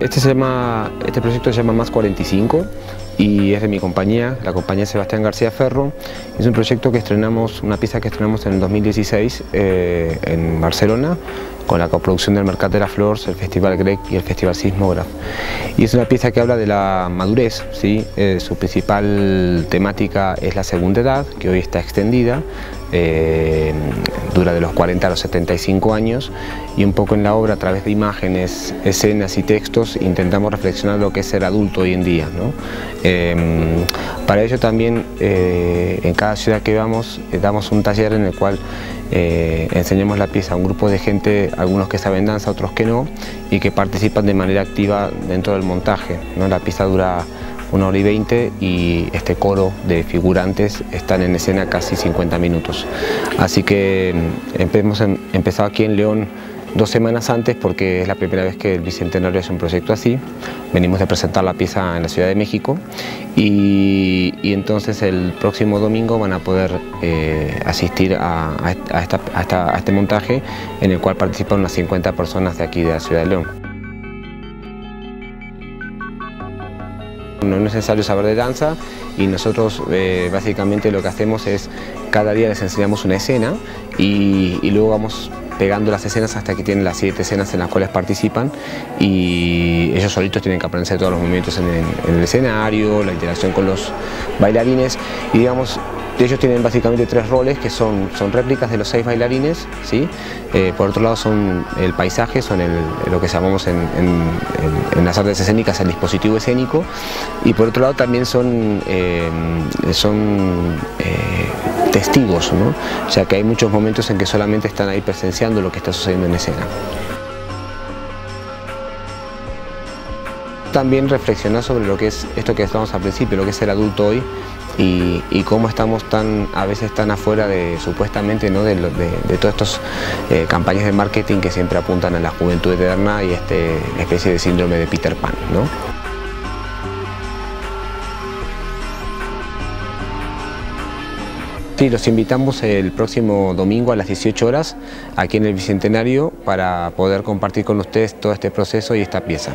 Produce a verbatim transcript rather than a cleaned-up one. Este, se llama, este proyecto se llama Más cuarenta y cinco y es de mi compañía, la compañía Sebastián García Ferro. Es un proyecto que estrenamos, una pieza que estrenamos en el dos mil dieciséis eh, en Barcelona, con la coproducción del Mercat de la Flor, el Festival Grec y el Festival Sismograf. Y es una pieza que habla de la madurez, ¿sí? Eh, su principal temática es la segunda edad, que hoy está extendida, eh, dura de los cuarenta a los setenta y cinco años, y un poco en la obra, a través de imágenes, escenas y textos, intentamos reflexionar lo que es ser adulto hoy en día, ¿no? Eh, para ello también, eh, en cada ciudad que vamos, eh, damos un taller en el cual Eh, enseñamos la pieza a un grupo de gente, algunos que saben danza, otros que no, y que participan de manera activa dentro del montaje, ¿no? La pieza dura una hora y veinte y este coro de figurantes están en escena casi cincuenta minutos. Así que hemos empezado aquí en León dos semanas antes porque es la primera vez que el Bicentenario hace un proyecto así. Venimos de presentar la pieza en la Ciudad de México y, y entonces el próximo domingo van a poder eh, asistir a, a, esta, a, esta, a este montaje en el cual participan unas cincuenta personas de aquí de la Ciudad de León. No es necesario saber de danza y nosotros eh, básicamente lo que hacemos es cada día les enseñamos una escena y, y luego vamos pegando las escenas hasta que tienen las siete escenas en las cuales participan y ellos solitos tienen que aprenderse todos los movimientos en el, en el escenario, la interacción con los bailarines y digamos ellos tienen básicamente tres roles que son, son réplicas de los seis bailarines, ¿sí? Eh, por otro lado son el paisaje, son el, lo que llamamos en, en, en las artes escénicas el dispositivo escénico y por otro lado también son, eh, son eh, testigos, ¿no? O sea que hay muchos momentos en que solamente están ahí presenciando lo que está sucediendo en escena. También reflexionar sobre lo que es esto que estábamos al principio, lo que es el adulto hoy y, y cómo estamos tan a veces tan afuera de supuestamente, ¿no? de, de, de todas estas eh, campañas de marketing que siempre apuntan a la juventud eterna y esta especie de síndrome de Peter Pan, ¿no? Sí, los invitamos el próximo domingo a las dieciocho horas aquí en el Bicentenario para poder compartir con ustedes todo este proceso y esta pieza.